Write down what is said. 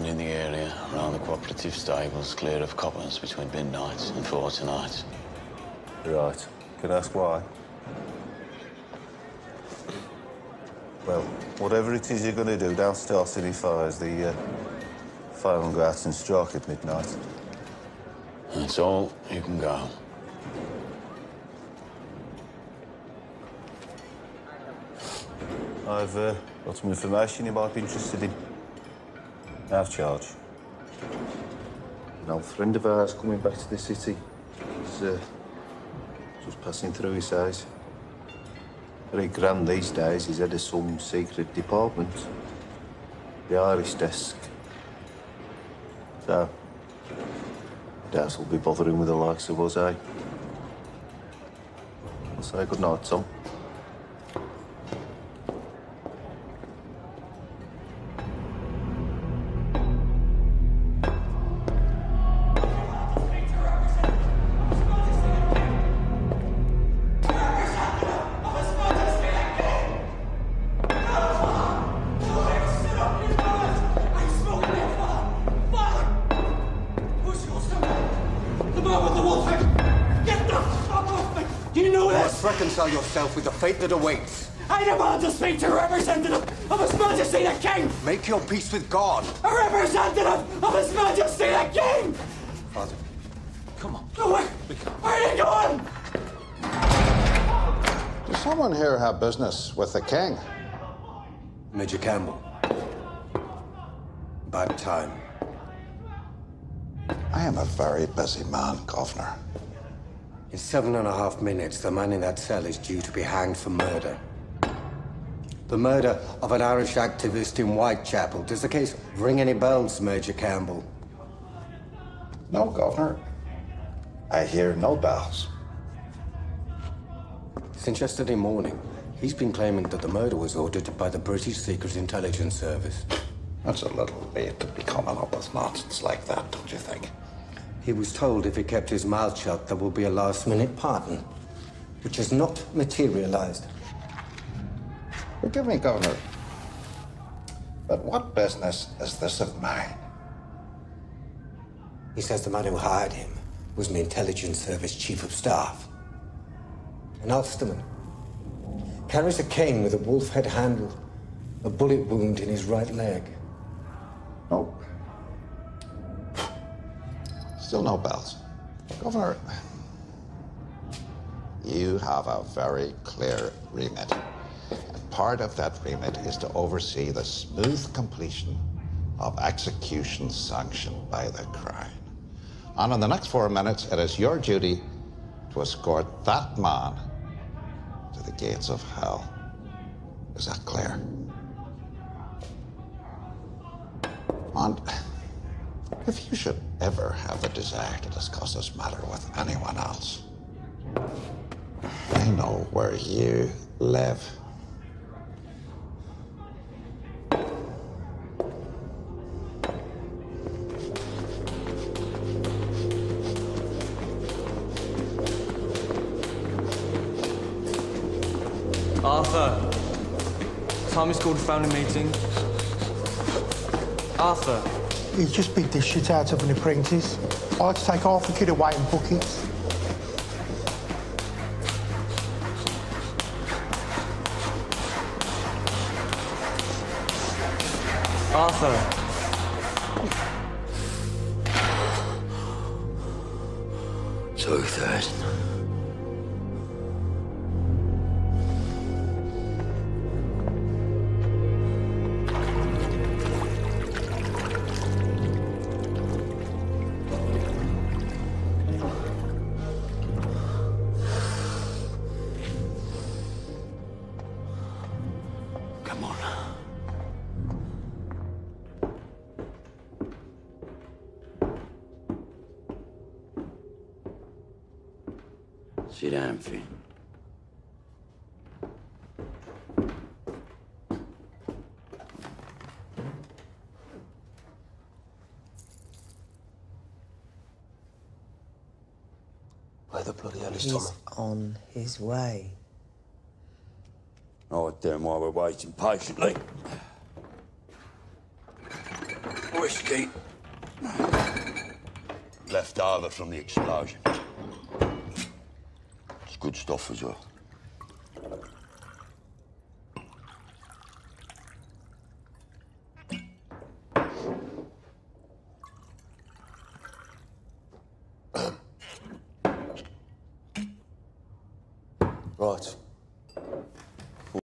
around in the area, around the cooperative stables, clear of coppers between midnight and 4 tonight. Right. Can I ask why? Well, whatever it is you're going to do, don't start silly fires. The fire will go out and strike at midnight. That's all. You can go. I've got some information you might be interested in. Our charge. An old friend of ours coming back to the city. He's just passing through, he says. Very grand these days, he's head of some secret department. The Irish desk. So, Daz will be bothering with the likes of us, eh? I'll say good night, Tom. Yourself with the fate that awaits. I demand to speak to a representative of His Majesty the King! Make your peace with God! A representative of His Majesty the King! Father, come on. No, where are you going? Does someone here have business with the King? Major Campbell. Bad time. I am a very busy man, Governor. In 7.5 minutes, the man in that cell is due to be hanged for murder. The murder of an Irish activist in Whitechapel. Does the case ring any bells, Major Campbell? No, Governor. I hear no bells. Since yesterday morning, he's been claiming that the murder was ordered by the British Secret Intelligence Service. That's a little late to be coming up with nonsense like that, don't you think? He was told if he kept his mouth shut, there will be a last-minute pardon, which has not materialized. Forgive me, Governor, but what business is this of mine? He says the man who hired him was an intelligence service chief of staff. An Ulsterman. Carries a cane with a wolf-head handle, a bullet wound in his right leg. Oh. Still no bells. Governor, you have a very clear remit. And part of that remit is to oversee the smooth completion of execution sanctioned by the Crown. And in the next 4 minutes, it is your duty to escort that man to the gates of hell. Is that clear? And if you should ever have the desire to discuss this matter with anyone else, I know where you live. Arthur. Thomas called a family meeting. Arthur. He just beat the shit out of an apprentice. I had to take half the kid away in buckets. Arthur. Sit down, Finn. Where the bloody hell is Tommy? He's on his way. Oh, damn, why we're waiting patiently. whiskey. Left over from the explosion. It's good stuff as well. Right.